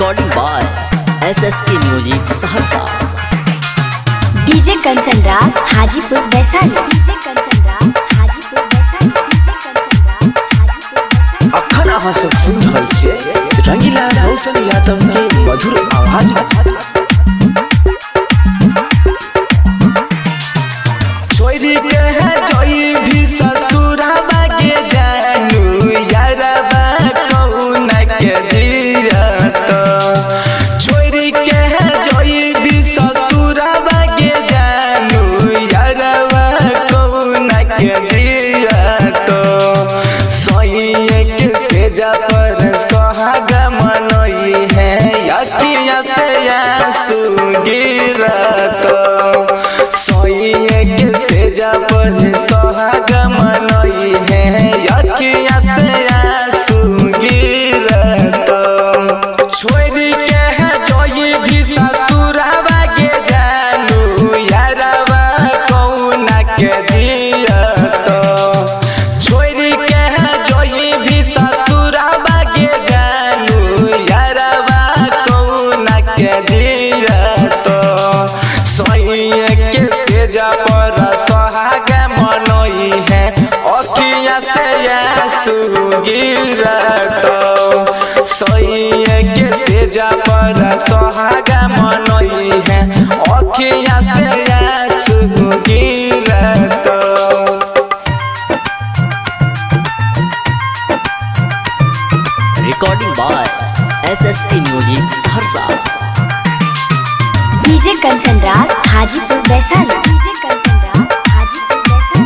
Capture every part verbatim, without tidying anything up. Recording by SSK music Saharsa, DJ Kanchanraj Hajipur Vaishali. DJ Kanchanraj Hajipur Vaishali. अखन अहाँ सब सुन रहल छियै रंगीला रोशन यादव के मधुर आवाज में। Recording by SSK music Saharsa, DJ Kanchanraj Hajipur Vaishali. DJ Kanchanraj Hajipur Vaishali.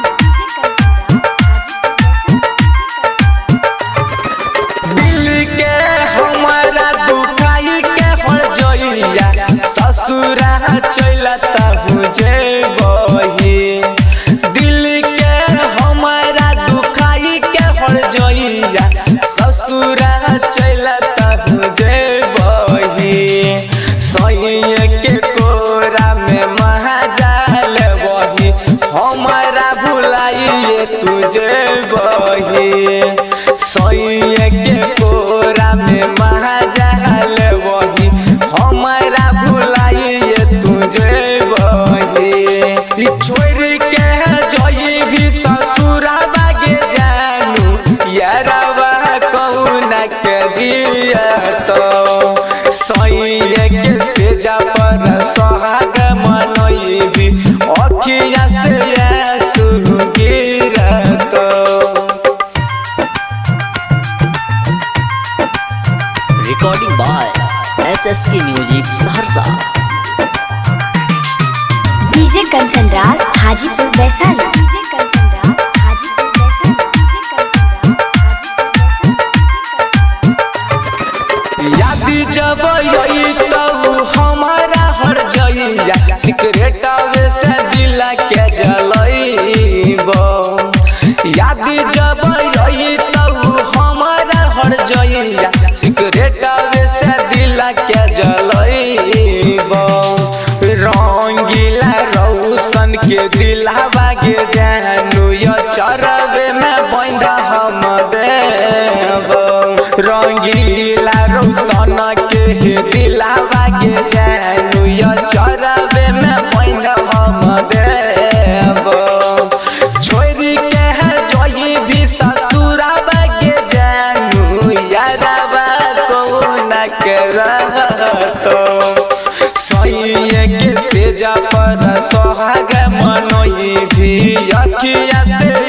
मिल के हमारा दुखाई के पड़ जइया ससुरा चलता मुझे बही। दिल के हमारा दुखाई के पड़ जइया ससुरा चलता मुझे बही। सोइए के कोरा में महाजाल बही हमारा भुलाइए तुझे बही। सोइए के कोरा में महाजाल बही हमारा भुलाइए तुझे बही। छोड़ के जोई भी ससुरा बागे जानू यारा recording by SSK music Saharsa, DJ Kanchanraj Hajipur Vaishali. DJ Kanchanraj Hajipur Vaishali. याद जब आई तब हमारा हर जइया सिगरेट से दिल के जलइबो। याद जब आई तब हमारा हर जइया सिगरेट से दिल के जलइबो। रंगीला रोशन के दिलवा के जानू यो चरबे में बंध हम देबो। रंगीला रोशन के दिलवा के जानू यो चरबे में बंध हम देबो। सोहाग मनोई भी अखिया से